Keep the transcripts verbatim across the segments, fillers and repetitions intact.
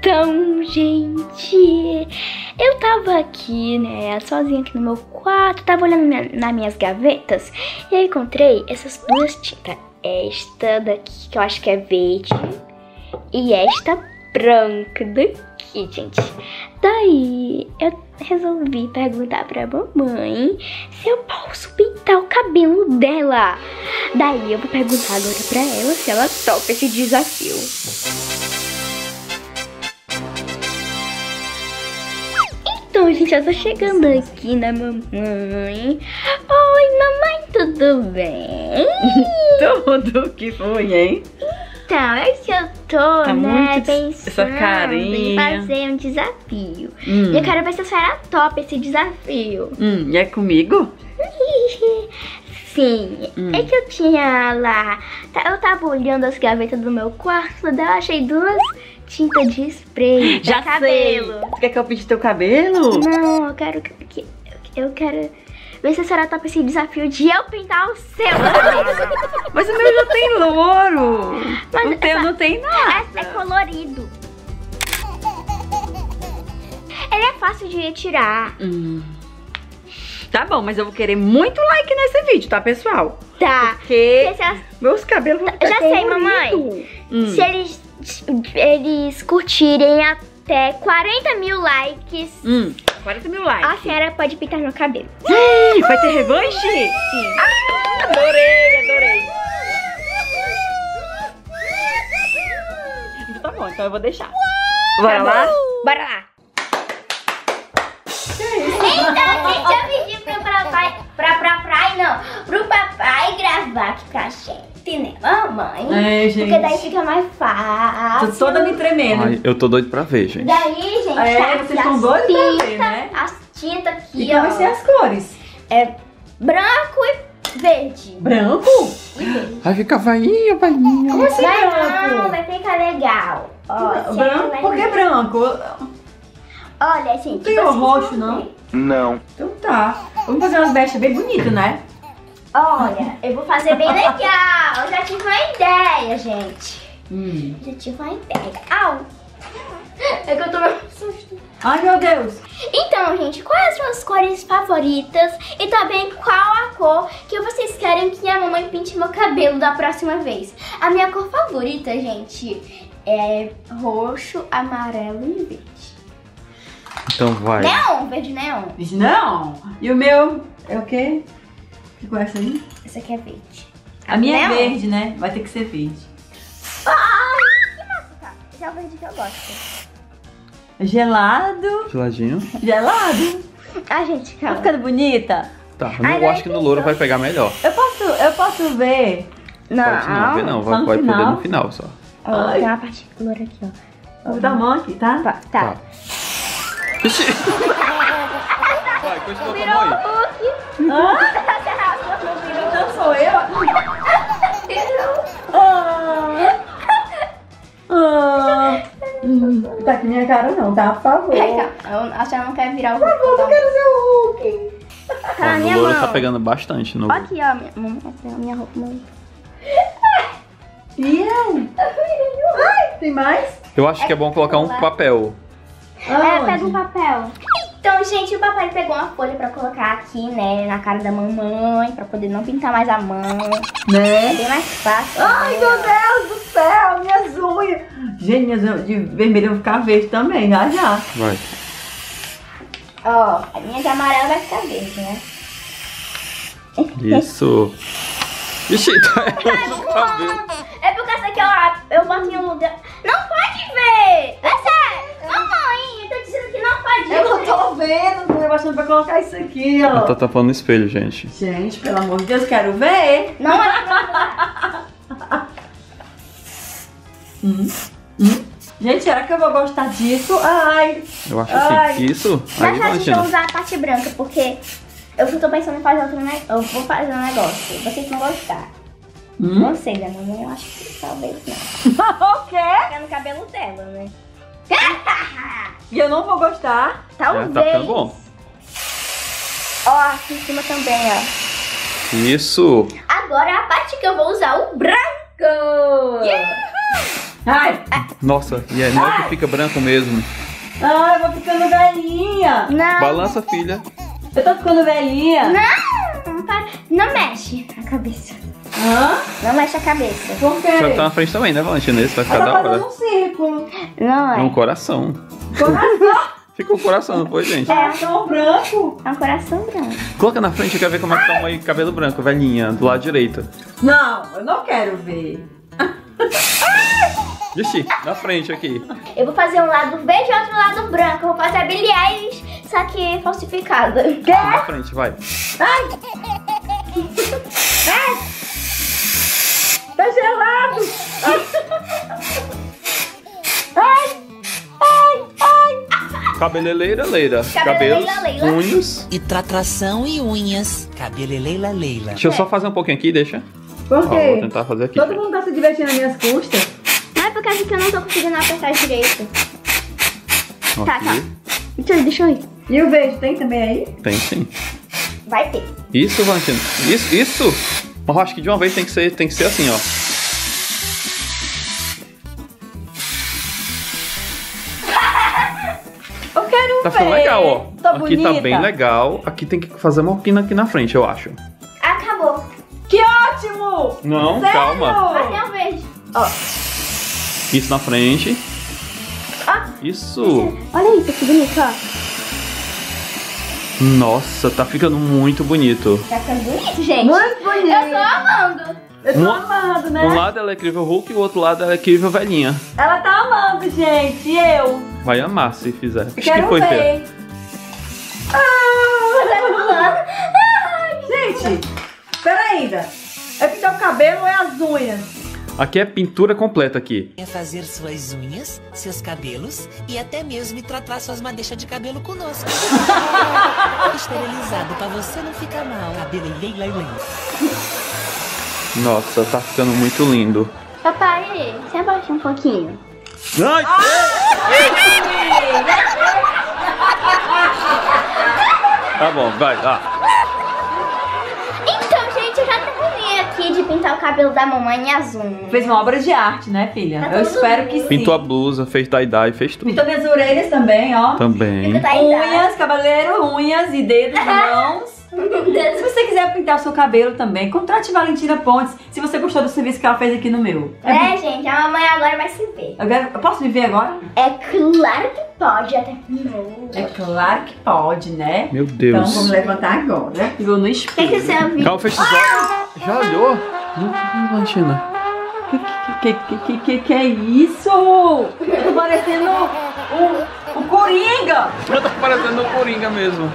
Então, gente, eu tava aqui, né, sozinha aqui no meu quarto, tava olhando minha, nas minhas gavetas e eu encontrei essas duas tintas. Esta daqui, que eu acho que é verde, e esta branca daqui, gente. Daí, eu resolvi perguntar pra mamãe se eu posso pintar o cabelo dela. Daí, eu vou perguntar agora pra ela se ela topa esse desafio. Então, gente, eu tô chegando aqui na mamãe. Oi, mamãe, tudo bem? Tudo, que foi, hein? Então, é que eu tô, tá, né, muito pensando em fazer um desafio. Hum. E eu quero ver se a senhora topa esse desafio. Hum, e é comigo? Sim, hum. É que eu tinha lá, eu tava olhando as gavetas do meu quarto, daí eu achei duas tintas de spray já pra cabelo. Sei. Tu quer que eu pinte teu cabelo? Não, eu quero que eu quero ver se a senhora topa esse desafio de eu pintar o seu. Mas o meu já tem louro. Mas o teu não tem nada. Essa é colorido. Ele é fácil de retirar. Hum. Tá bom, mas eu vou querer muito like nesse vídeo, tá, pessoal? Tá. Porque se as... meus cabelos vão ficar já sei, colorido. Mamãe. Hum. Se eles, eles curtirem até quarenta mil likes. Hum, quarenta mil likes. A senhora pode pintar meu cabelo. Sim, vai ter revanche? Sim. Ah, adorei, adorei. Tá bom, então eu vou deixar. Bora tá lá? Bora lá. Então, gente, eu pedi pro papai, pra, pra, pra, não, pro papai gravar aqui pra gente, né, mamãe? É, gente. Porque daí fica mais fácil. Tô toda me tremendo. Ai, eu tô doido pra ver, gente. Daí, gente, é, tá, vocês estão doidos pra ver, né? As tintas aqui, e ó. E quais são as cores? É branco e verde. Branco? E verde. Vai ficar vainha, vainha. Como assim vai branco? Não, vai ficar legal. Ó, branco? Por que branco? Olha, gente. Não tem o roxo, não? Não. Então tá. Vamos fazer umas bestas bem bonitas, né? Olha, eu vou fazer bem legal. Eu já tive uma ideia, gente. Hum. Já tive uma ideia. Au! É que eu tô me assustando. Ai, meu Deus. Então, gente, quais as suas cores favoritas? E também qual a cor que vocês querem que a mamãe pinte meu cabelo da próxima vez? A minha cor favorita, gente, é roxo, amarelo e verde. Então vai. Neon, verde neon. Verde neon? E o meu é o quê? Que cor é essa aí? Essa aqui é verde. A, a minha neon é verde, né? Vai ter que ser verde. Ai, que massa, tá? Esse é o verde que eu gosto. Gelado. Geladinho. Gelado. Ai, gente, calma. Tá ficando bonita? Tá, eu Ai, acho que no louro vai pegar melhor. Eu posso, eu posso ver. Não, pode não ver não, vai, vai poder no final só. Ó, tem uma parte loura aqui, ó. Vou dar a mão aqui, tá? Tá. tá. tá. Vai, continua com a mãe. Então sou eu? Ah. Ah. Hum, tá aqui minha cara não, tá? Por favor. Eu acho que ela não quer virar o Hulk. Por favor, eu quero ser o Hulk. Tá, minha mão. O louro tá pegando bastante no... Aqui, ó, minha, essa é a minha roupa. E aí? Ai, tem mais? Eu acho que é bom colocar um papel. É, pega um papel. Então, gente, o papai pegou uma folha pra colocar aqui, né, na cara da mamãe, pra poder não pintar mais a mão, né? É bem mais fácil. Ai, né? Meu Deus do céu, minhas unhas. Gente, minhas unhas de vermelho vão ficar verde também, já já. Vai. Ó, a minha de amarelo vai ficar verde, né? Isso. Ixi, tá errado. É porque essa aqui eu, eu boto em um lugar. Não pode ver! É sério! Mamãe, eu tô dizendo que não pode ver! Eu tô vendo, tô rebaixando pra colocar isso aqui, ó. Ela tá tapando o espelho, gente. Gente, pelo amor de Deus, quero ver! Não é pra hum, hum. Gente, será que eu vou gostar disso? Ai! Eu acho ai. assim, isso... Mas aí, a gente vai usar a parte branca, porque eu tô pensando em fazer outro negócio. Eu vou fazer um negócio, vocês vão gostar. Hum? Não sei, né, mamãe? Eu acho que talvez não. O quê? Fica no cabelo dela, né? E eu não vou gostar. Talvez. É, tá ficando bom. Ó, aqui em cima também, ó. Isso. Agora a parte que eu vou usar o branco. Yeah! Ai! Nossa, e aí não fica branco mesmo. Ai, eu vou ficando velhinha. Não. Balança, filha. Eu tô ficando velhinha. Não, não, para. Não mexe a cabeça. Hã? Não mexe a cabeça. Por quê? Você tá na frente também, né, Valentina? Isso vai ficar da hora. Tá um círculo. Não é. É um coração. Coração? Ficou um coração, não foi, gente? É, coração branco. É um coração branco. Coloca na frente, eu quero ver como é que tá o cabelo branco, velhinha, do lado direito. Não, eu não quero ver. Vixe, na frente aqui. Eu vou fazer um lado verde e outro lado branco. Eu vou fazer a Billie Eilish, só que falsificada. Na frente, vai. Ai! Ai! Tá gelado! Ai! Ai! Ai! Cabeleleira, leira. Cabelos, unhos. E tratração e unhas. Cabeleleira, leila. Deixa eu só fazer um pouquinho aqui, deixa. Por quê? Ó, vou tentar fazer aqui. Todo mundo tá se divertindo nas minhas custas. Não é por causa que eu não tô conseguindo apertar direito. Okay. Tá, tá. Deixa eu ir, deixa eu ir. E o beijo, tem também aí? Tem sim. Vai ter. Isso, Valentina. Isso, isso. Mas eu acho que de uma vez tem que ser, tem que ser assim, ó. Eu quero ver. Tá ficando legal, ó. Tô aqui bonita. Tá bem legal. Aqui tem que fazer uma quina aqui na frente, eu acho. Acabou. Que ótimo! Não, sério? Calma. Até um beijo. Ó. Isso na frente. Ah, isso. Isso. Olha isso, que bonito, ó. Nossa, tá ficando muito bonito. Tá ficando bonito, gente. Muito bonito. Eu tô amando. Eu tô um, amando, né? Um lado ela é incrível Hulk e o outro lado ela é incrível velhinha. Ela tá amando, gente. E eu? Vai amar se fizer. Eu quero que foi, ver. Ah, tá gente, peraí, ainda. É pintar o cabelo e é as unhas. Aqui é pintura completa aqui. É fazer suas unhas, seus cabelos e até mesmo tratar suas madeixas de cabelo conosco. Esterilizado pra você não ficar mal. Cabelo leila e nossa, tá ficando muito lindo. Papai, você abaixa um pouquinho. Ai! Tá bom, vai, lá. De pintar o cabelo da mamãe e as unhas. Fez uma obra de arte, né, filha? Tá eu espero lindo. Que sim. Pintou a blusa, fez tie-dye, fez tudo. Pintou minhas orelhas também, ó. Também. Unhas, cabeleiro, unhas e dedos e mãos. Se você quiser pintar o seu cabelo também, contrate Valentina Pontes, se você gostou do serviço que ela fez aqui no meu. É, gente, a mamãe agora vai se ver. Eu, quero... eu posso me ver agora? É claro que pode, até não. É claro que pode, né? Meu Deus. Então vamos levantar agora. Ficou no espelho. Tem que ser a vida. Calma, fecha os olhos. Já olhou? Valentina. Que, que, que, que, que é isso? Eu tô parecendo o, o, o Coringa. Eu tô parecendo o Coringa mesmo.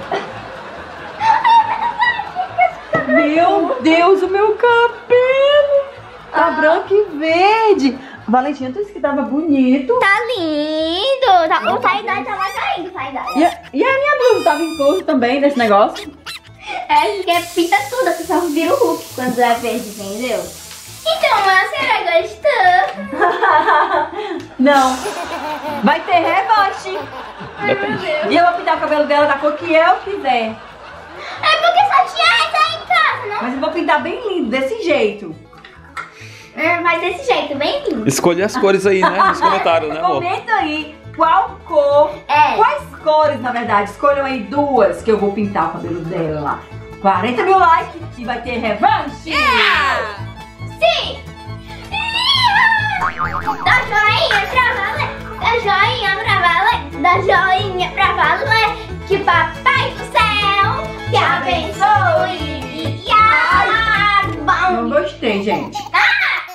Meu Deus, o meu cabelo. Tá ah. branco e verde. Valentina, tu disse que tava bonito. Tá lindo. Tá, o tie-dye tava caindo, tie-dye. E a, e a minha blusa tava incluso também nesse negócio? É, que pinta tudo, a pessoa vira o Hulk quando é verde, entendeu? Então, mas será gostoso? Não. Vai ter rebote. Ai, meu Deus. E eu vou pintar o cabelo dela da cor que eu quiser. É porque só tinha essa em casa, não? Mas eu vou pintar bem lindo, desse jeito. É, mas desse jeito, bem lindo. Escolha as cores aí, né? Nos comentários, né, amor? Comenta aí. Qual cor? É. Quais cores, na verdade? Escolham aí duas que eu vou pintar o cabelo dela. quarenta mil likes e vai ter revanche! Yeah. Sim! Yeah. Dá joinha pra valer! Dá joinha pra valer! Dá joinha pra valer! Que papai do céu te abençoe! Yeah. Não gostei, gente.